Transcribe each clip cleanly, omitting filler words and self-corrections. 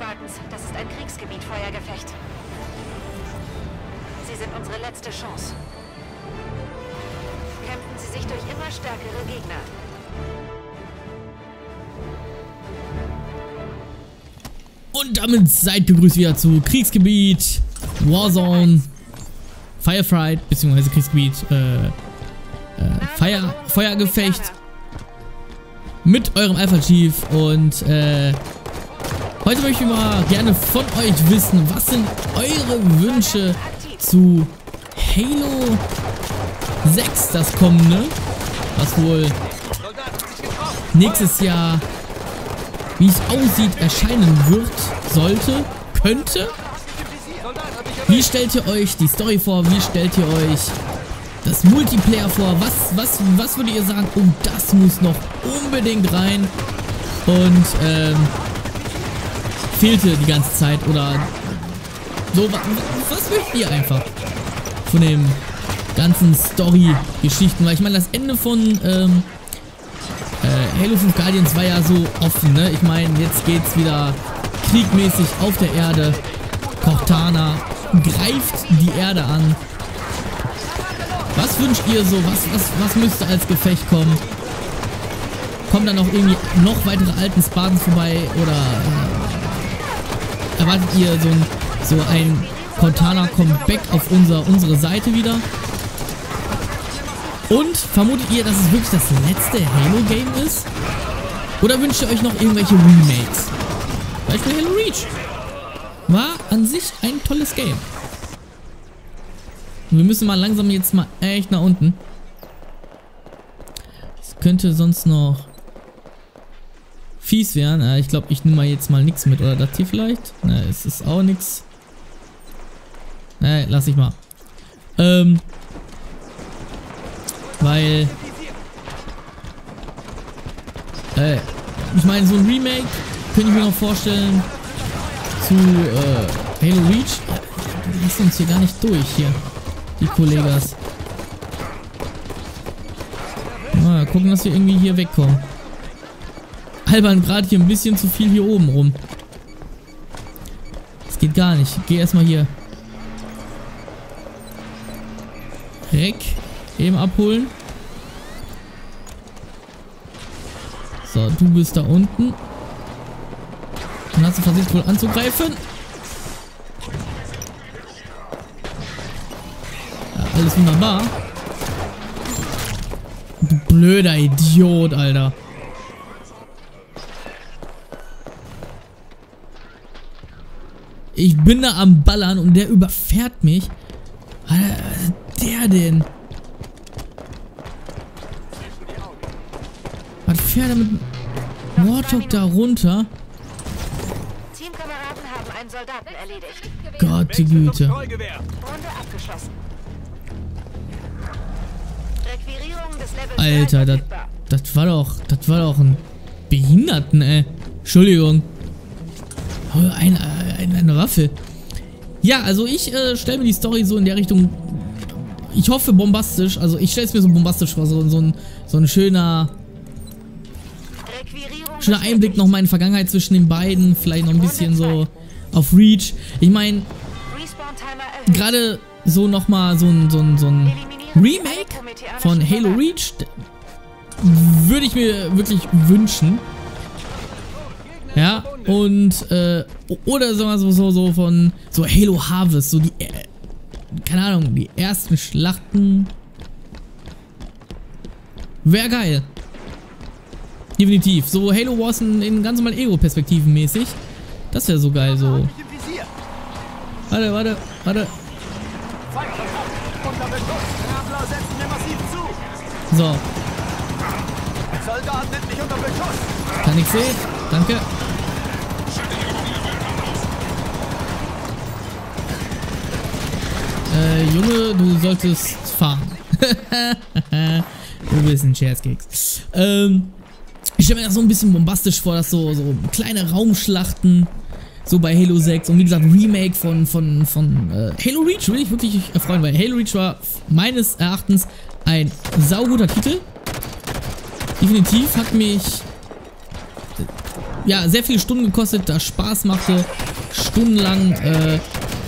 Spartans. Das ist ein Kriegsgebiet, Feuergefecht. Sie sind unsere letzte Chance. Kämpfen Sie sich durch immer stärkere Gegner. Und damit seid begrüßt wieder zu Kriegsgebiet, Warzone, Firefight, beziehungsweise Kriegsgebiet, Feuergefecht mit eurem Alpha Chief. Und heute möchte ich mal gerne von euch wissen, was sind eure Wünsche zu Halo 6, das kommende, was wohl nächstes Jahr, wie es aussieht, erscheinen wird, sollte, könnte. Wie stellt ihr euch die Story vor? Wie stellt ihr euch das Multiplayer vor? Was würdet ihr sagen? Oh, das muss noch unbedingt rein. Und fehlte die ganze Zeit oder so. Was möchtet ihr einfach von dem ganzen Story-Geschichten? Weil ich meine, das Ende von Halo 5 Guardians war ja so offen, ne? Ich meine, jetzt geht's wieder kriegmäßig auf der Erde. Cortana greift die Erde an. Was wünscht ihr so? Was müsste als Gefecht kommen? Kommen dann noch irgendwie noch weitere alten Sparten vorbei? Oder erwartet ihr so ein Cortana-Comeback auf unsere Seite wieder? Und vermutet ihr, dass es wirklich das letzte Halo-Game ist? Oder wünscht ihr euch noch irgendwelche Remakes? Zum Beispiel Halo Reach. War an sich ein tolles Game. Und wir müssen mal langsam jetzt mal echt nach unten. Das könnte sonst noch fies werden. Ich glaube, ich nehme mal jetzt mal nichts mit. Oder das hier vielleicht? Ne, es ist auch nichts. Ne, lass ich mal. Weil, ich meine, so ein Remake könnte ich mir noch vorstellen zu Halo Reach. Die lassen uns hier gar nicht durch, hier, die Kollegas. Mal gucken, dass wir irgendwie hier wegkommen. Albern, gerade hier ein bisschen zu viel hier oben rum. Das geht gar nicht. Ich gehe erstmal hier. Reck. Eben abholen. So, du bist da unten. Dann hast du versucht, wohl anzugreifen. Ja, alles wunderbar. Du blöder Idiot, Alter. Ich bin da am Ballern und der überfährt mich. Alter, was ist der denn? Pferde mit Warthog da runter. Teamkameraden haben einen Soldaten erledigt. Gott, die Güte. Runde abgeschlossen. Requirierung des Levels. Alter, das war doch ein Behinderten, ey. Entschuldigung. Eine Waffe. Ja, also ich stelle mir die Story so in der Richtung. Ich hoffe bombastisch. Also ich stelle es mir so bombastisch vor. So ein schöner Einblick noch mal in die Vergangenheit zwischen den beiden. Vielleicht noch ein bisschen so auf Reach. Ich meine, gerade so noch mal so ein Remake von Halo Reach würde ich mir wirklich wünschen. Ja, und oder sagen wir so von so Halo Harvest, so die keine Ahnung, die ersten Schlachten. Wäre geil. Definitiv. So Halo Wars in ganz normal Ego-Perspektiven mäßig. Das wäre so geil, so. Warte. So. Kann ich sehen? Danke. Junge, du solltest fahren. Du bist ein Scherzkeks. Ich stelle mir das so ein bisschen bombastisch vor, dass so kleine Raumschlachten, so bei Halo 6 und wie gesagt Remake von Halo Reach würde ich wirklich erfreuen, weil Halo Reach war meines Erachtens ein sauguter Titel. Definitiv hat mich ja, sehr viele Stunden gekostet, das Spaß machte, stundenlang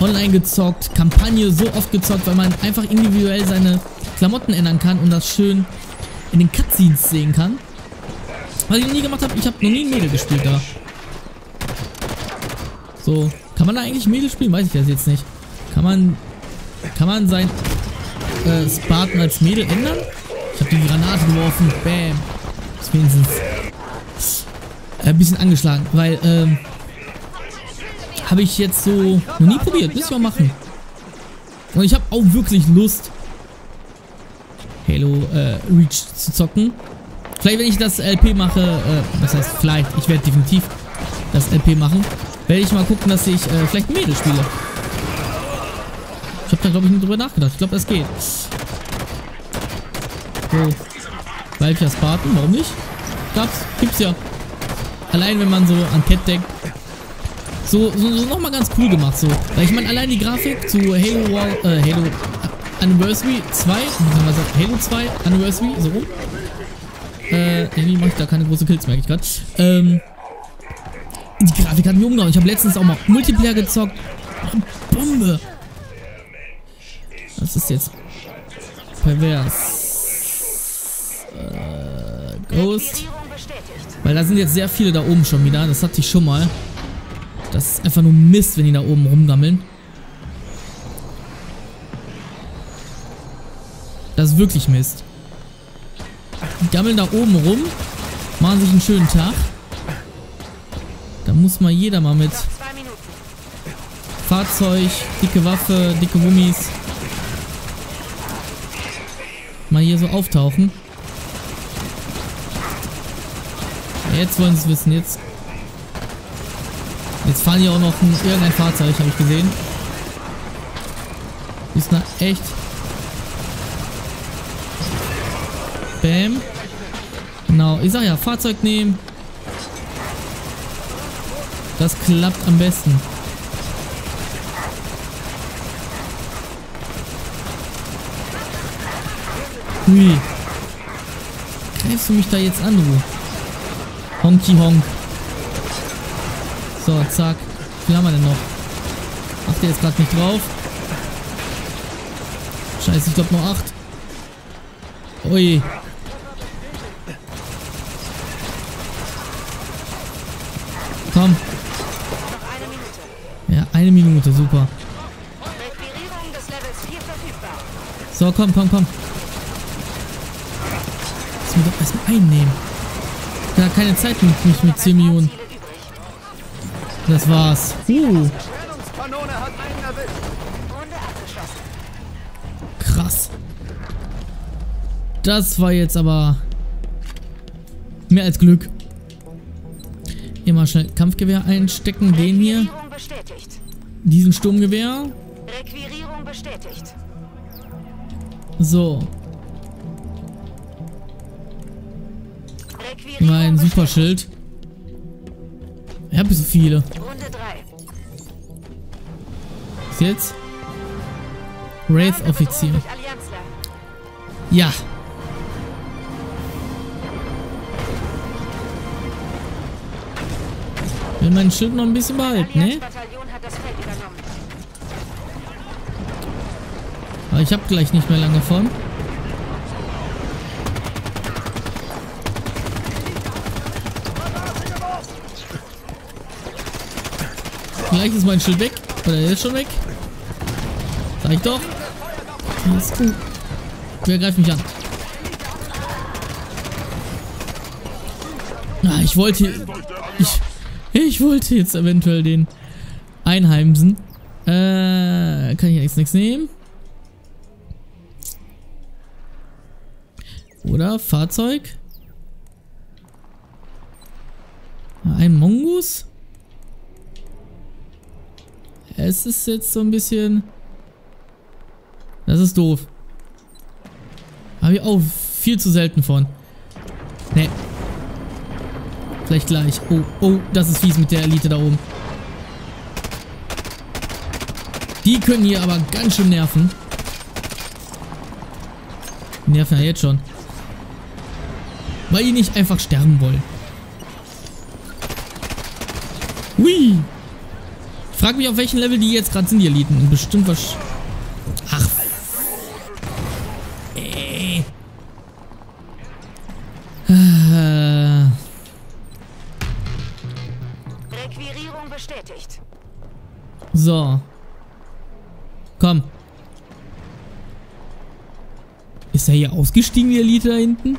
online gezockt, Kampagne so oft gezockt, weil man einfach individuell seine Klamotten ändern kann und das schön in den Cutscenes sehen kann. Was ich noch nie gemacht habe, ich habe noch nie ein Mädel gespielt da. So, kann man da eigentlich Mädel spielen? Weiß ich das jetzt nicht. Kann man sein Spartan als Mädel ändern? Ich habe die Granate geworfen. Bam. Das ist wenigstens ein bisschen angeschlagen, weil habe ich jetzt so noch nie probiert. Müssen wir mal machen. Und ich habe auch wirklich Lust, Halo Reach zu zocken. Vielleicht, wenn ich das LP mache, was heißt vielleicht, ich werde definitiv das LP machen, werde ich mal gucken, dass ich vielleicht ein Mädel spiele. Ich habe da, glaube ich, nicht drüber nachgedacht. Ich glaube, das geht. So. Weil ich das Spartan, warum nicht? Gibt's ja. Allein, wenn man so an Cat denkt. So nochmal ganz cool gemacht, so. Weil ich meine, allein die Grafik zu Halo Anniversary 2, Halo 2 Anniversary, so rum. Irgendwie mache ich da keine großen Kills, merke ich gerade. Die Grafik hat mich umgehauen. Ich habe letztens auch mal Multiplayer gezockt. Oh, Bombe! Das ist jetzt pervers. Ghost. Weil da sind jetzt sehr viele da oben schon wieder. Das hatte ich schon mal. Das ist einfach nur Mist, wenn die da oben rumgammeln. Das ist wirklich Mist. Die gammeln da oben rum, machen sich einen schönen Tag. Da muss mal jeder mal mit Fahrzeug, dicke Waffe, dicke Wummis mal hier so auftauchen. Ja, jetzt wollen sie es wissen, jetzt. Jetzt fahren hier auch noch irgendein Fahrzeug, habe ich gesehen. Ist na echt. Bam. Genau, ich sag ja, Fahrzeug nehmen. Das klappt am besten. Hui. Greifst du mich da jetzt an, du? Honky Honk. So, zack. Wie viel haben wir denn noch? Ach, der ist gerade nicht drauf. Scheiße, ich glaube noch 8. Ui. Komm. Ja, eine Minute, super. So, komm. Lass mich doch erstmal einnehmen. Ich habe keine Zeit mit 10 Millionen. Das war's. Krass. Das war jetzt aber mehr als Glück. Hier mal schnell Kampfgewehr einstecken. Den hier. Diesen Sturmgewehr. Requirierung bestätigt. So. Mein Superschild. Ich habe so viele. Runde 3. Was jetzt? Wraith-Offizier. Ja. Ich will mein Schild noch ein bisschen behalten, ne? Aber ich habe gleich nicht mehr lange von. Gleich ist mein Schild weg. Oder er ist schon weg. Sag ich doch. Wer greift mich an? Na, ich wollte... Ich wollte jetzt eventuell den einheimsen. Kann ich jetzt nichts nehmen? Oder Fahrzeug? Ein Mongoose? Es ist jetzt so ein bisschen... Das ist doof. Habe ich auch viel zu selten von. Nee. Vielleicht gleich. Oh, das ist fies mit der Elite da oben. Die können hier aber ganz schön nerven. Die nerven ja jetzt schon. Weil die nicht einfach sterben wollen. Hui. Ich frage mich, auf welchem Level die jetzt gerade sind, die Eliten. Bestimmt was... Ach. Ey. Requirierung bestätigt. So. Komm. Ist er hier ausgestiegen, die Elite da hinten?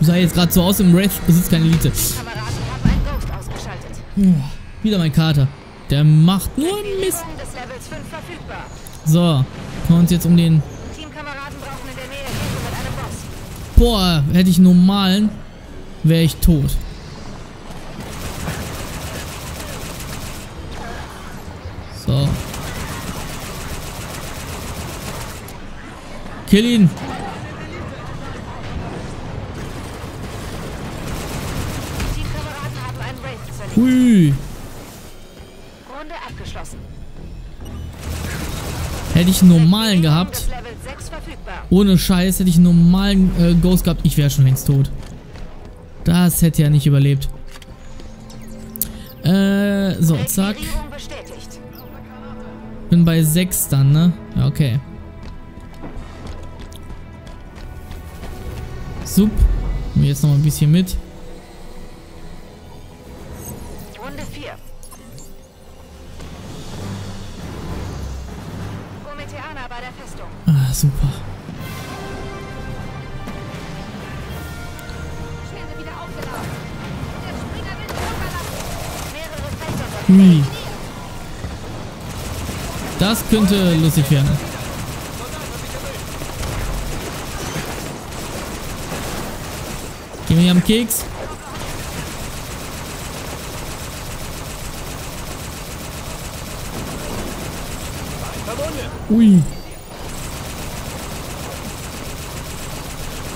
Sah jetzt gerade so aus, im Wraith besitzt keine Elite. Kameraden haben einen Ghost ausgeschaltet. Oh, wieder mein Kater. Der macht nur Mist. Des Levels 5 verfügbar. So, können wir uns jetzt um den... Teamkameraden brauchen in der Nähe Hilfe mit einem Boss. Boah, hätte ich normalen, wäre ich tot. So. Kill ihn. Teamkameraden haben einen Wraith zerlegt. Hui. Runde abgeschlossen. Hätte ich einen normalen gehabt. Ohne Scheiß hätte ich einen normalen Ghost gehabt. Ich wäre schon längst tot. Das hätte ja nicht überlebt. So, zack. Bin bei 6 dann, ne? Ja, okay. Sup. Nehmen wir jetzt nochmal ein bisschen mit. Runde 4. Ah, super. Hui. Das könnte lustig werden. Gehen wir hier am Keks. Ui.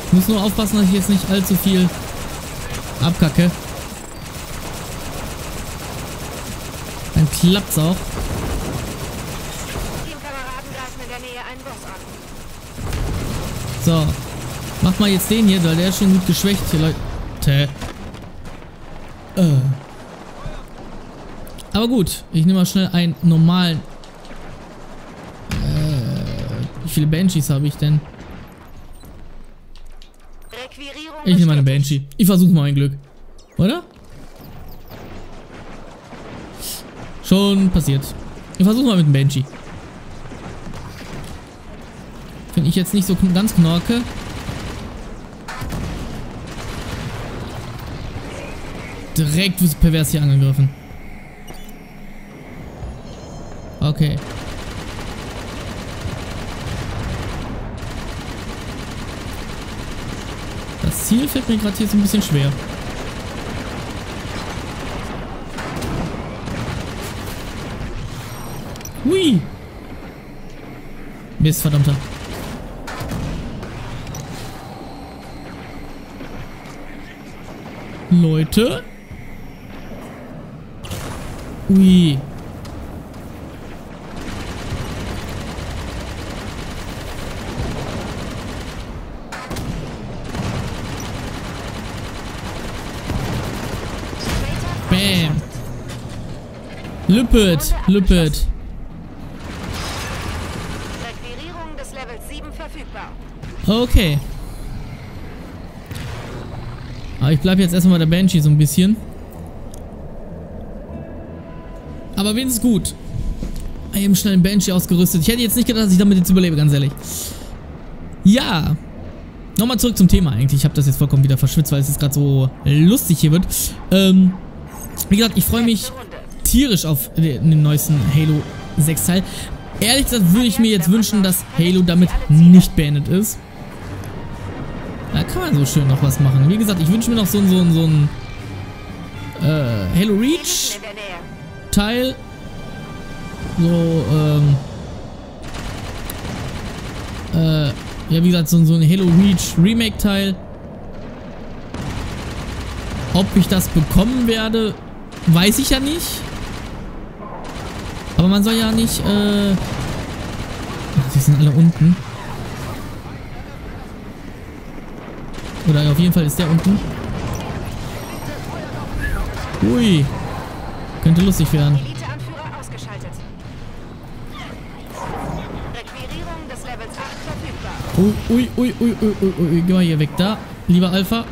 Ich muss nur aufpassen, dass ich jetzt nicht allzu viel abkacke. Dann klappt's auch. Teamkameraden greifen in der Nähe einen Boss an. So. Mach mal jetzt den hier, weil der ist schon gut geschwächt hier, Leute. Aber gut. Ich nehme mal schnell einen normalen. Wie viele Banshees habe ich denn? Ich nehme meine Banshee. Ich versuche mal mein Glück. Oder? Schon passiert. Ich versuche mal mit dem Banshee. Finde ich jetzt nicht so ganz knorke. Direkt wird pervers hier angegriffen. Okay. Das Ziel fällt mir gerade hier so ein bisschen schwer. Hui! Mist, verdammter. Leute? Ui. Lüppet, Lüppet. Requirierung des Levels 7 verfügbar. Okay. Aber ich bleibe jetzt erstmal bei der Banshee so ein bisschen. Aber wenigstens gut. Eben schnell einen Banshee ausgerüstet. Ich hätte jetzt nicht gedacht, dass ich damit jetzt überlebe, ganz ehrlich. Ja. Nochmal zurück zum Thema eigentlich. Ich habe das jetzt vollkommen wieder verschwitzt, weil es jetzt gerade so lustig hier wird. Wie gesagt, ich freue mich tierisch auf den neuesten Halo 6 Teil. Ehrlich gesagt würde ich mir jetzt wünschen, dass Halo damit nicht beendet ist. Da kann man so schön noch was machen. Wie gesagt, ich wünsche mir noch so ein Halo Reach Teil. So, ja, wie gesagt, so ein Halo Reach Remake Teil. Ob ich das bekommen werde, weiß ich ja nicht. Aber man soll ja nicht, ach, die sind alle unten. Oder auf jeden Fall ist der unten. Ui. Könnte lustig werden. Elite-Anführer ausgeschaltet. Requirierung des Levels 8 verfügbar. Ui, ui, ui, ui, ui, ui, ui. Geh mal hier weg. Da, lieber Alpha.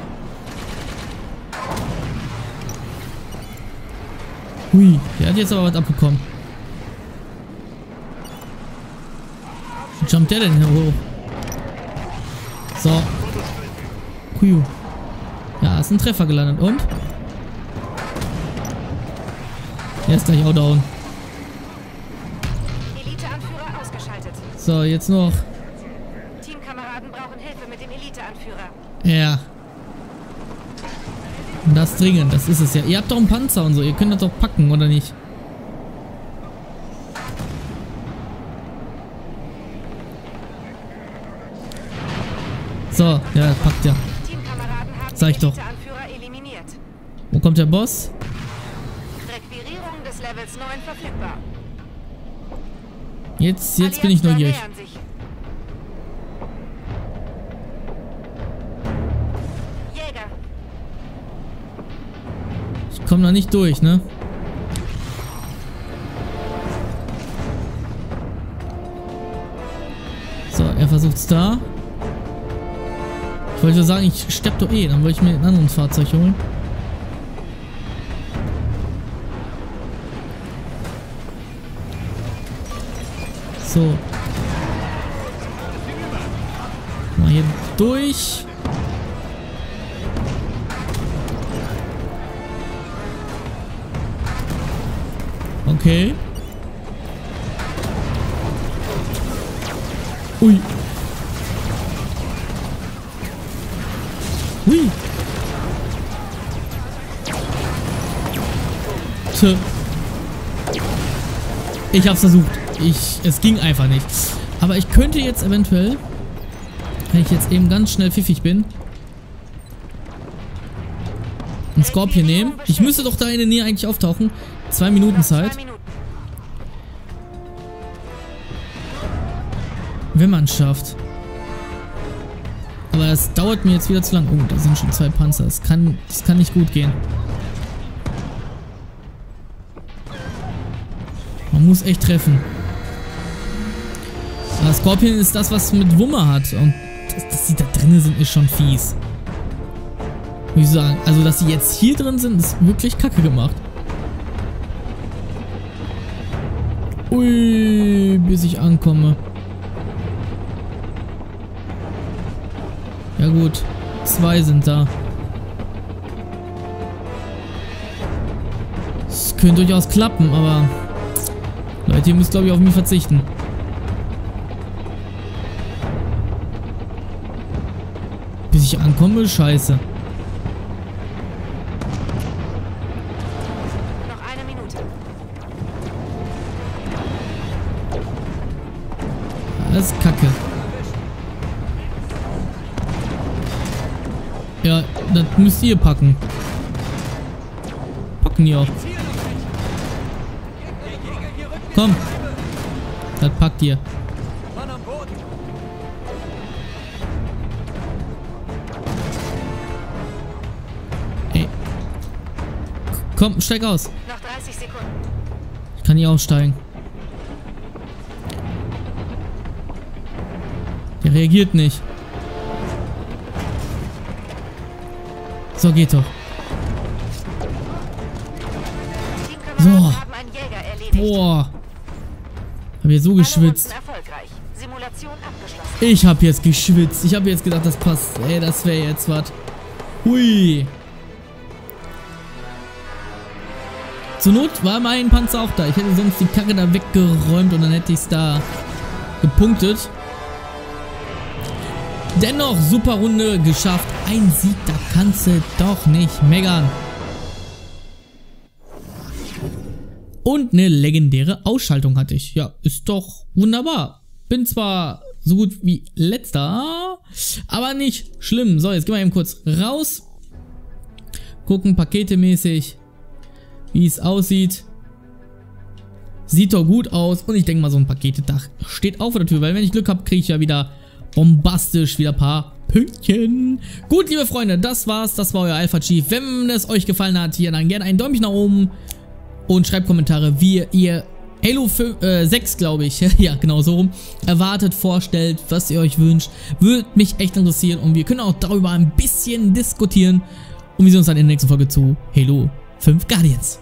Ui, der hat jetzt aber was abbekommen. Wo jumpt der denn hoch? So. Ui. Ja, ist ein Treffer gelandet. Und? Er ist gleich auch down. Elite-Anführer ausgeschaltet. So, jetzt noch. Teamkameraden brauchen Hilfe mit dem Elite-Anführer. Ja. Und das dringend, das ist es ja. Ihr habt doch einen Panzer und so, ihr könnt das doch packen, oder nicht? So, ja, packt ja. Sag ich doch. Wo kommt der Boss? Requirierung des Levels 9 verfügbar. Jetzt bin ich neugierig. Ich komme da nicht durch, ne? So, er versucht's da. Ich wollte sagen, ich stepp doch eh. Dann wollte ich mir ein anderes Fahrzeug holen. So. Mal hier durch. Okay. Ui. Ui. Tö. Ich hab's versucht. Es ging einfach nicht. Aber ich könnte jetzt eventuell, wenn ich jetzt eben ganz schnell pfiffig bin, einen Scorpion nehmen. Ich müsste doch da in der Nähe eigentlich auftauchen. 2 Minuten Zeit. Wenn man es schafft. Aber das dauert mir jetzt wieder zu lang. Oh, da sind schon 2 Panzer. Das kann nicht gut gehen. Man muss echt treffen. Aber Scorpion ist das, was mit Wummer hat. Und dass sie da drinnen sind, ist schon fies. Muss ich sagen. Also, dass sie jetzt hier drin sind, ist wirklich kacke gemacht. Ui, bis ich ankomme. Ja gut, 2 sind da. Es könnte durchaus klappen, aber... Leute, ihr müsst, glaube ich, auf mich verzichten. Bis ich ankomme, scheiße. Das ist kacke. Ja, das müsst ihr packen. Packen die auch. Komm. Das packt ihr. Ey. Komm, steig aus. Noch 30 Sekunden. Ich kann hier aussteigen. Reagiert nicht. So, geht doch. So. Boah. Hab jetzt so geschwitzt. Ich hab jetzt geschwitzt. Ich hab jetzt gedacht, das passt. Ey, das wäre jetzt was. Hui. Zur Not war mein Panzer auch da. Ich hätte sonst die Karre da weggeräumt und dann hätte ich es da gepunktet. Dennoch, super Runde geschafft. Ein Sieg, da kannst du doch nicht meckern. Und eine legendäre Ausschaltung hatte ich. Ja, ist doch wunderbar. Bin zwar so gut wie letzter, aber nicht schlimm. So, jetzt gehen wir eben kurz raus. Gucken paketemäßig, wie es aussieht. Sieht doch gut aus. Und ich denke mal, so ein Paketedach steht auch vor der Tür. Weil wenn ich Glück habe, kriege ich ja wieder... bombastisch wieder ein paar Pünktchen. Gut, liebe Freunde, das war's. Das war euer Alpha Chief. Wenn es euch gefallen hat, hier dann gerne einen Däumchen nach oben. und schreibt Kommentare, wie ihr Halo 6, glaube ich, ja genau so rum, erwartet, vorstellt, was ihr euch wünscht. Würde mich echt interessieren und wir können auch darüber ein bisschen diskutieren und wir sehen uns dann in der nächsten Folge zu Halo 5 Guardians.